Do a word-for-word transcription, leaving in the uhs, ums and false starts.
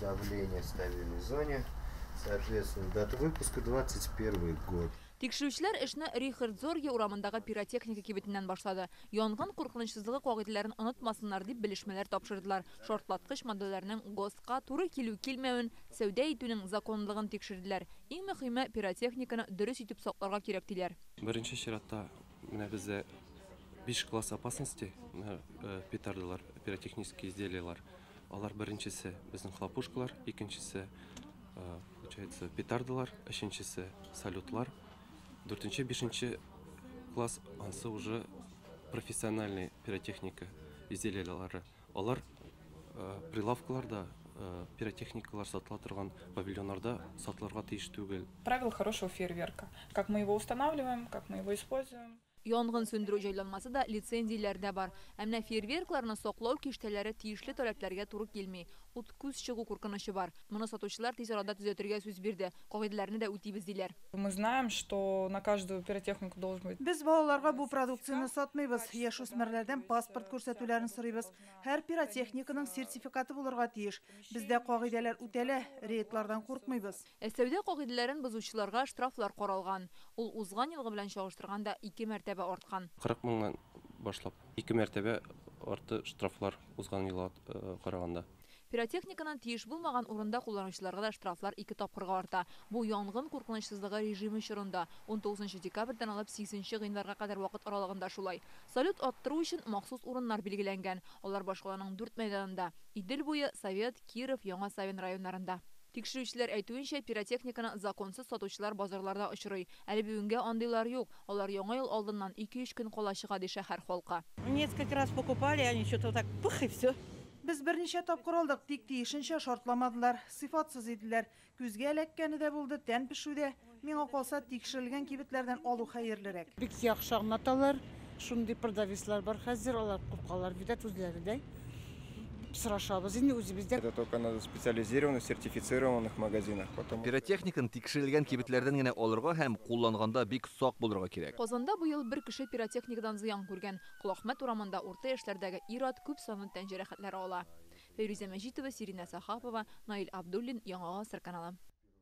давление в стабильной зоне. Соответственно, дата выпуска двадцать первый год. Тикшерүүчүлөр ишни Рихард Зорге урамындагы пиротехника кибетинен башлады. Янгын коркунучсуздугу кагыйделерин унутмасынлар деп билишмелер тапшырдылар. Шартлаткыч моддаларынын ГОСТка туры келүү-келмеуин, сауда этүүнүн закондугун текширдилер. Эң мыймы пиротехниканы дөрүс итип соктарга керек дилер. Биринчи чиратта мына бизде беш класс опасности петардалар, пиротехнические изделиялар. Алар биринчиси биздин хлопушкалар, экинчиси получается петардалар, үчүнчүсү салютлар. төртүнчү-бешинчи класс ансы уже профессиональный пиротехника изделиялары. Алар прилавкаларда пиротехникалар сатыла турган павильонарда сатыларга тиеш түгел. Правила хорошего фейерверка. Как мы его устанавливаем, как мы его используем. Янгын сөндүрүү жайланмасы да лицензияларда бар. Эмне фейерверкларны соклоо киштелери тийишле талаптарга туруп келмей, уткуз чыгуу коркунучу бар. Муну сатуучулар тез арада түзөтүүгө сөз берди. Кагыйделерни да өтөйбүз дейлер. Мы знаем, что на каждую пиротехнику должен быть. Биз балаларга бу продукцияны сатмайбыз. Яшөсмирлерден паспорт көрсөтүүлөрүн сурайбыз. Һәр пиротехниканын сертификаты болорга тиеш. Бизде кагыйделер үтөлө, рейдлардан коркмайбыз. Эстебде кагыйделерин бузуучуларга штрафлар каралган. Ул узган жылгы менен чагыштырганда эки мәртебе артқан. кырк мыңнан башлап, эки мәртебе арты штрафлар узган жылга караганда. Пиротехниканын тиеш болмаган орунда колдонуучуларга да штрафлар эки тапкырга арта. Бу янгын коркунучсуздугу режими чорунда он тогузунчу декабрдан алып сегизинчи январга кадар убакыт аралыгында шулай. Салют аттыруу үчүн максус орундар белгиленген. Алар башкаланын дүрт майданында, Идил бою, Совет, Киров, Яңа Савин райондарында. Тикшерүүчүлөр айтуынча, пиротехниканы законсыз сатуучулар базарларда очрой. Әле бүгүнгө андайлар жок. Алар яңа жыл алдынан эки-үч күн кола чыга ди шәһәр халкы. Несколько раз покупали, они что-то так пых и все. Биз бирниче тапкыр алдык, тик тиешинче шартламадылар, сыйфатсыз идилер. Көзгө элеккени да болду, тән пишүүдө. Миңа калса, тикшерилген кибеттерден алуу хәйерлерәк. Бик яхшы аңлаталар. Шундый продавецлар бар хәзер, алар купкалар видат үзләридә. Это только на специализированных, сертифицированных магазинах. Пиротехниканы тикшерилген кибеттерден генә алырга һәм кулланганда бик сак булырга кирәк. Казанда бу ел бер кеше пиротехникадан зыян күргән. Кулахмәт урамында урта яшьләрдәге ир-ат күп санлы тән җәрәхәтләре ала. Фәйрүзә Мәҗитова, Сирина Сахапова, Наил Абдуллин, Яңа Асыр каналы.